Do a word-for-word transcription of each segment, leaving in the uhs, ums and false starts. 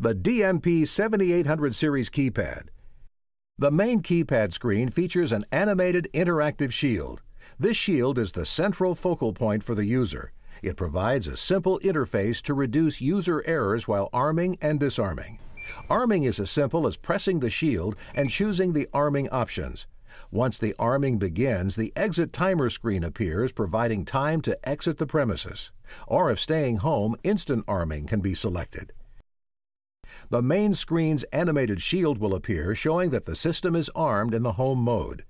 the D M P seventy-eight hundred series keypad. The main keypad screen features an animated interactive shield. This shield is the central focal point for the user. It provides a simple interface to reduce user errors while arming and disarming. Arming is as simple as pressing the shield and choosing the arming options. Once the arming begins, the exit timer screen appears, providing time to exit the premises. Or if staying home, instant arming can be selected. The main screen's animated shield will appear, showing that the system is armed in the home mode.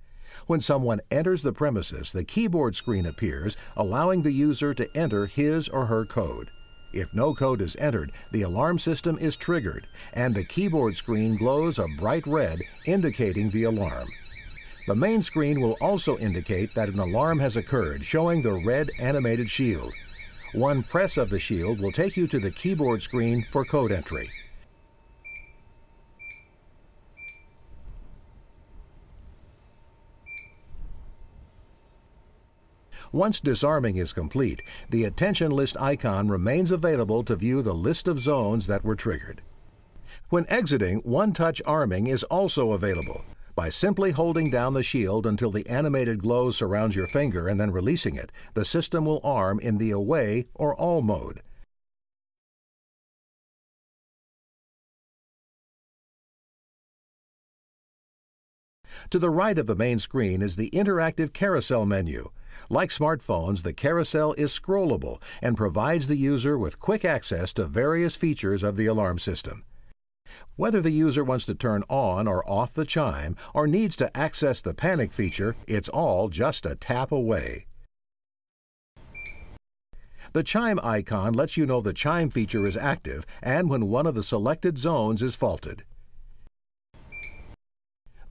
When someone enters the premises, the keyboard screen appears, allowing the user to enter his or her code. If no code is entered, the alarm system is triggered, and the keyboard screen glows a bright red, indicating the alarm. The main screen will also indicate that an alarm has occurred, showing the red animated shield. One press of the shield will take you to the keyboard screen for code entry. Once disarming is complete, the attention list icon remains available to view the list of zones that were triggered. When exiting, one-touch arming is also available by simply holding down the shield until the animated glow surrounds your finger and then releasing it. The system will arm in the away or all mode. To the right of the main screen is the interactive carousel menu. Like smartphones, the carousel is scrollable and provides the user with quick access to various features of the alarm system. Whether the user wants to turn on or off the chime or needs to access the panic feature, it's all just a tap away. The chime icon lets you know the chime feature is active and when one of the selected zones is faulted.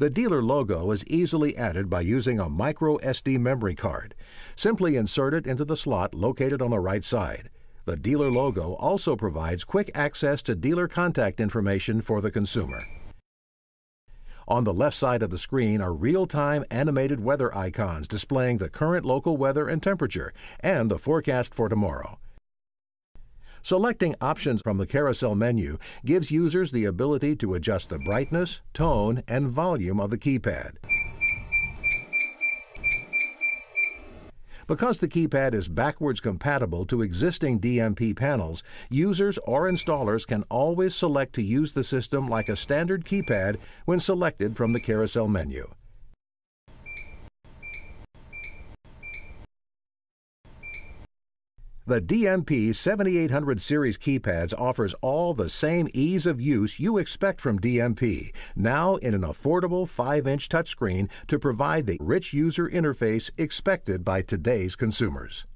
The dealer logo is easily added by using a micro S D memory card. Simply insert it into the slot located on the right side. The dealer logo also provides quick access to dealer contact information for the consumer. On the left side of the screen are real-time animated weather icons displaying the current local weather and temperature and the forecast for tomorrow. Selecting options from the carousel menu gives users the ability to adjust the brightness, tone, and volume of the keypad. Because the keypad is backwards compatible to existing D M P panels, users or installers can always select to use the system like a standard keypad when selected from the carousel menu. The D M P seventy-eight hundred series keypads offers all the same ease of use you expect from D M P, now in an affordable five inch touchscreen to provide the rich user interface expected by today's consumers.